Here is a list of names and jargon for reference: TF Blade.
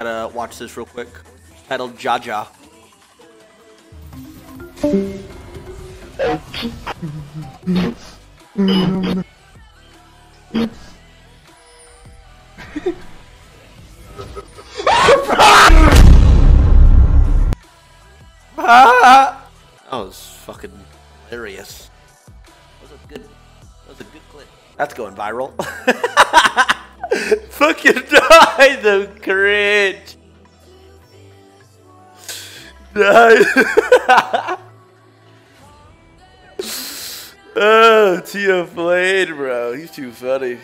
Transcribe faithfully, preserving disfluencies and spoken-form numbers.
Gotta watch this real quick. Titled Jaja. That was fucking hilarious. That was a good, that was a good clip. That's going viral. Fucking die the cringe. Die. Oh, T F Blade, bro. He's too funny.